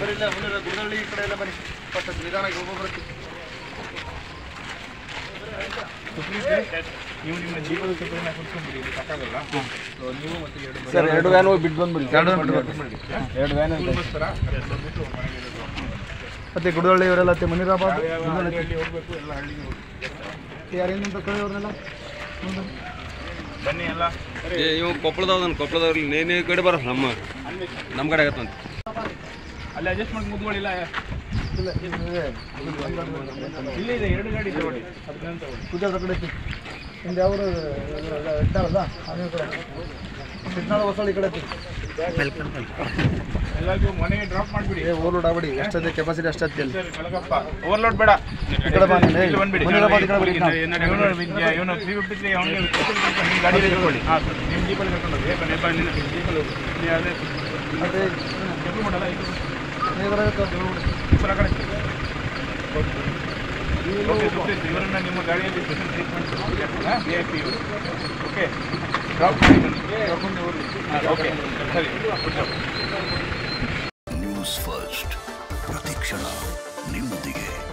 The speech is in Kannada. ಬರಿಲ್ಲ ಹುನರ ಗುಣಳ್ಳಿ ಈ ಕಡೆ ಎಲ್ಲ ಬನ್ನಿ ಪಟ್ಟ ನಿಧಾನಕ್ಕೆ ಹೋಗೋಬರುತ್ತೆ ನೀವು ನಿಮ್ಮ ಜೀವನದ ಕಥೆನ ಕುರಿಸ್ಕೊಂಡ್ಬಿಡಿ ಇದು ಸಾಕಾಗಲ್ಲ ಸೋ ನೀವು ಮತ್ತೆ ಎರಡು ಬನ್ನಿ ಸರ್ ಎರಡು ವ್ಯಾನ್ ಹೋಗಿ ಬಿಟ್ಟು ಬಂದ್ಬಿಡಿ ಎರಡು ವ್ಯಾನ್ ಅಂತ ಸರ್ ಬಂದ್ಬಿಟ್ಟು ಮನೆಗೆ ಮತ್ತೆ ಗುಡಳ್ಳಿ ಇವರೆಲ್ಲ ಅತ್ತೆ ಮನಿರಾಬಾದ್ ಗುಡಳ್ಳಿ ಹೋಗಬೇಕು ಎಲ್ಲ ಹಳ್ಳಿಗೆ ಹೋಗಿ ಯಾರೇನು ಅಂತ ಕಳಿ ಅವರೆಲ್ಲ ಬನ್ನಿ ಎಲ್ಲ ಇವು ಕೊಪ್ಪಳದವನು ಕೊಪ್ಪಳದವರಲ್ಲಿ ನೇನೇ ಕಡೆ ಬರ ನಮ್ಮ ಕಡೆ ಆಗುತ್ತಂತೆ ಅಲ್ಲಿ ಅಡ್ಜಸ್ಟ್ ಮಾಡಿ ಮುದ್ಗಳಿಲ್ಲ ಇಲ್ಲಿ ಇದೆ ಎರಡು ಗಾಡಿ ಇದೆ ನೋಡಿ ಅದನ್ನ ಕೂದಲ ಕಡೆ ಇಂದ ಅವರು ಇಟ್ಟಾರಲ್ಲ ಆಮೇಲೆ ಸಿಗ್ನಲ್ ಹೊಸಳಿ ಕಡೆ ಎಲ್ಲರಿಗೂ ಮನೆಗೆ ಡ್ರಾಪ್ ಮಾಡಿಬಿಡಿ ಓವರ್ಲೋಡ್ ಆಗಬಿಡಿ ಎಷ್ಟಂದ್ರೆ ಕೆಪಾಸಿಟಿ ಅಷ್ಟಕ್ಕೆ ಸರ್ ಕಳಗಪ್ಪ ಓವರ್ಲೋಡ್ ಬೇಡ ಈ ಕಡೆ ಬನ್ನಿ ಇಲ್ಲಿ ಬಂದ್ಬಿಡಿ ಮನೆಗೆ ಬನ್ನಿ ಇವನು 353 ಅವನಿಗೆ ನಿಮ್ಮ ಗಾಡಿ ಇಟ್ಕೊಳ್ಳಿ ಹಾ ಸರ್ ನಿಮ್ಮ ಜೀಪಲ್ ಕರ್ಕೊಂಡು ಹೋಗಿ ಬನ್ನಿ ಬನ್ನಿ ನಿಮ್ಮ ಜೀಪಲ್ ಇಲ್ಲಿ ಅದೇ ಅದೇ ಕೆಂಪು ಮಾಡಲ್ಲ ಇದು ಇವರನ್ನ ನಿಮ್ಮ ಗಾಡಿಯಲ್ಲಿ special treatment okay news first ಪ್ರತಿಕ್ಷಣ ನಿಮ್ಮೊಂದಿಗೆ.